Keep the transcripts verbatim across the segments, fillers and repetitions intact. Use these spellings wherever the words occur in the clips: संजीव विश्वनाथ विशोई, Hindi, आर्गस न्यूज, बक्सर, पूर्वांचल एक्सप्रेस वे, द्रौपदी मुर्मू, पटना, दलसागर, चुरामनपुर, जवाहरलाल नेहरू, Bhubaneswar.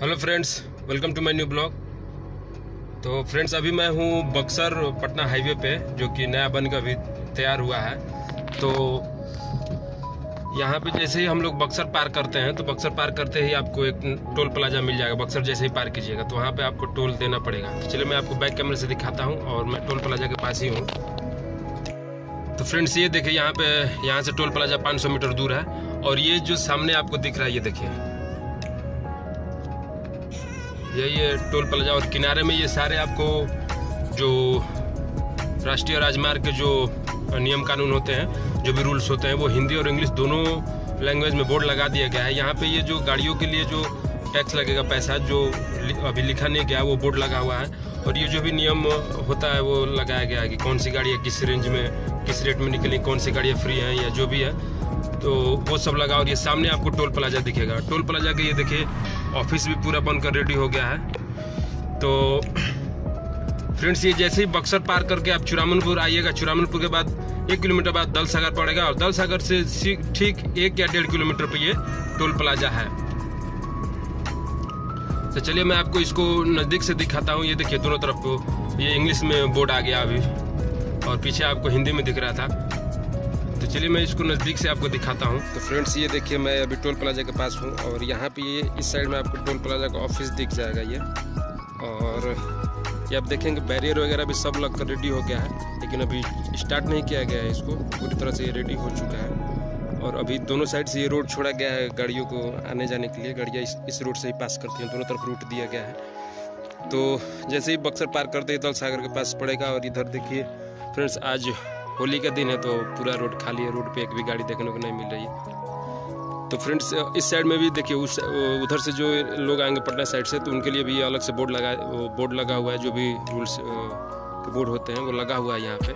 Hello friends, welcome to my new blog. तो friends, अभी मैं हूँ बक्सर पटना हाईवे पे, जो कि नया बन कर अभी तैयार हुआ है। तो यहाँ पे जैसे ही हम लोग बक्सर पार करते हैं, तो बक्सर पार करते ही आपको एक टोल प्लाजा मिल जाएगा। बक्सर जैसे ही पार कीजिएगा तो वहाँ पे आपको टोल देना पड़ेगा। तो चलिए मैं आपको बैक कैमरे से दिखाता हूँ, और मैं टोल प्लाजा के पास ही हूँ। तो फ्रेंड्स, ये देखिए, यहाँ पे यहाँ से टोल प्लाजा पाँच सौ मीटर दूर है, और ये जो सामने आपको दिख रहा है, ये देखिए, यही है टोल प्लाजा। और किनारे में ये सारे आपको जो राष्ट्रीय राजमार्ग के जो नियम कानून होते हैं, जो भी रूल्स होते हैं, वो हिंदी और इंग्लिश दोनों लैंग्वेज में बोर्ड लगा दिया गया है। यहाँ पे ये जो गाड़ियों के लिए जो टैक्स लगेगा, पैसा जो अभी लिखा नहीं गया, वो बोर्ड लगा हुआ है। और ये जो भी नियम होता है वो लगाया गया है कि कौन सी गाड़ियाँ किस रेंज में, किस रेट में निकली, कौन सी गाड़ियाँ फ्री हैं या जो भी है, तो वो सब लगा। और ये सामने आपको टोल प्लाजा दिखेगा। टोल प्लाजा के ये देखिए ऑफिस भी पूरा बनकर रेडी हो गया है। तो फ्रेंड्स, ये जैसे ही बक्सर पार करके आप चुरामनपुर आइएगा। चुरामनपुर के बाद एक किलोमीटर बाद दलसागर पड़ेगा, और दलसागर से ठीक एक या डेढ़ किलोमीटर पे ये टोल प्लाजा है। तो चलिए मैं आपको इसको नज़दीक से दिखाता हूँ। ये देखिए, दोनों तरफ को ये इंग्लिश में बोर्ड आ गया अभी, और पीछे आपको हिंदी में दिख रहा था। तो चलिए मैं इसको नज़दीक से आपको दिखाता हूँ। तो फ्रेंड्स, ये देखिए, मैं अभी टोल प्लाजा के पास हूँ, और यहाँ पे ये इस साइड में आपको टोल प्लाजा का ऑफिस दिख जाएगा ये। और ये आप देखेंगे बैरियर वगैरह भी सब लग कर रेडी हो गया है, लेकिन अभी स्टार्ट नहीं किया गया है इसको। पूरी तरह से ये रेडी हो चुका है, और अभी दोनों साइड से ये रोड छोड़ा गया है गाड़ियों को आने जाने के लिए। गाड़ियाँ इस, इस रोड से ही पास करती हैं, दोनों तरफ रूट दिया गया है। तो जैसे ही बक्सर पार करते ही दलसागर के पास पड़ेगा। और इधर देखिए फ्रेंड्स, आज होली का दिन है, तो पूरा रोड खाली है, रोड पे एक भी गाड़ी देखने को नहीं मिल रही है। तो फ्रेंड्स, इस साइड में भी देखिए, उस उधर से जो लोग आएंगे पटना साइड से, तो उनके लिए भी अलग से बोर्ड लगा बोर्ड लगा हुआ है। जो भी रूल्स के बोर्ड होते हैं वो लगा हुआ है यहाँ पे।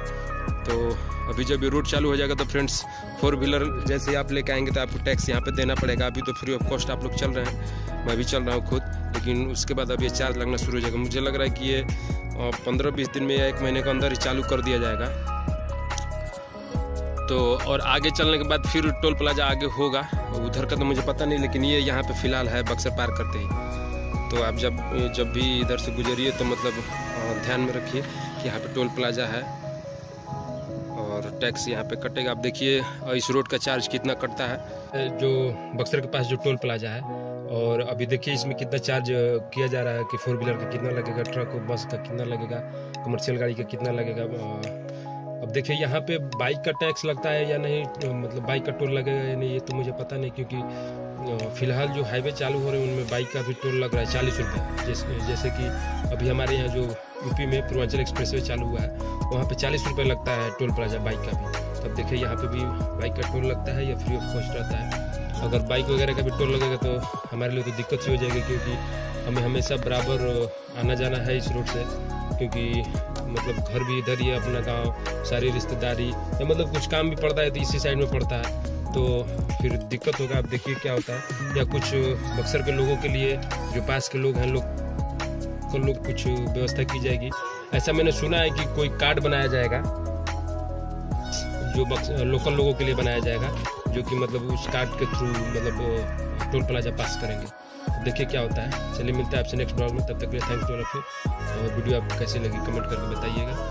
तो अभी जब ये रोड चालू हो जाएगा, तो फ्रेंड्स, फोर व्हीलर जैसे आप लेके आएंगे तो आपको टैक्स यहाँ पर देना पड़ेगा। अभी तो फ्री ऑफ कॉस्ट आप लोग चल रहे हैं, मैं भी चल रहा हूँ खुद, लेकिन उसके बाद अब ये चार्ज लगना शुरू हो जाएगा। मुझे लग रहा है कि ये पंद्रह बीस दिन में या एक महीने के अंदर ही चालू कर दिया जाएगा। तो और आगे चलने के बाद फिर टोल प्लाजा आगे होगा, उधर का तो मुझे पता नहीं, लेकिन ये यहाँ पे फ़िलहाल है बक्सर पार करते ही। तो आप जब जब भी इधर से गुजरिए तो मतलब ध्यान में रखिए कि यहाँ पे टोल प्लाजा है, और टैक्स यहाँ पे कटेगा। आप देखिए इस रोड का चार्ज कितना कटता है, जो बक्सर के पास जो टोल प्लाजा है। और अभी देखिए इसमें कितना चार्ज किया जा रहा है, कि फोर व्हीलर का कितना लगेगा, ट्रक और बस का कितना लगेगा, कमर्शियल गाड़ी का कितना लगेगा। अब देखिए यहाँ पे बाइक का टैक्स लगता है या नहीं, मतलब बाइक का टोल लगेगा या नहीं, ये तो मुझे पता नहीं, क्योंकि फ़िलहाल जो हाईवे चालू हो रहे हैं उनमें बाइक का भी टोल लग रहा है चालीस रुपये। जैसे जैसे कि अभी हमारे यहाँ जो यूपी में पूर्वांचल एक्सप्रेस वे चालू हुआ है, वहाँ पे चालीस रुपये लगता है टोल प्लाजा बाइक का भी। तब देखिए यहाँ पर भी बाइक का टोल लगता है या फ्री ऑफ कॉस्ट रहता है। अगर बाइक वगैरह का भी टोल लगेगा तो हमारे लिए तो दिक्कत ही हो जाएगी, क्योंकि हमें हमेशा बराबर आना जाना है इस रोड से, क्योंकि मतलब घर भी इधर ही है, अपना गांव, सारी रिश्तेदारी या मतलब कुछ काम भी पड़ता है तो इसी साइड में पड़ता है, तो फिर दिक्कत होगा। आप देखिए क्या होता है। या कुछ बक्सर के लोगों के लिए, जो पास के लोग हैं, लोग लोग कुछ व्यवस्था की जाएगी। ऐसा मैंने सुना है कि कोई कार्ड बनाया जाएगा, जो बक्सर लोकल लोगों के लिए बनाया जाएगा, जो कि मतलब उस कार्ड के थ्रू मतलब टोल प्लाजा पास करेंगे। देखिए क्या होता है। चलिए मिलते हैं आपसे नेक्स्ट ब्लॉग में, तब तक के लिए थैंक्स फॉर वॉचिंग। और वीडियो आपको कैसी लगी कमेंट करके बताइएगा।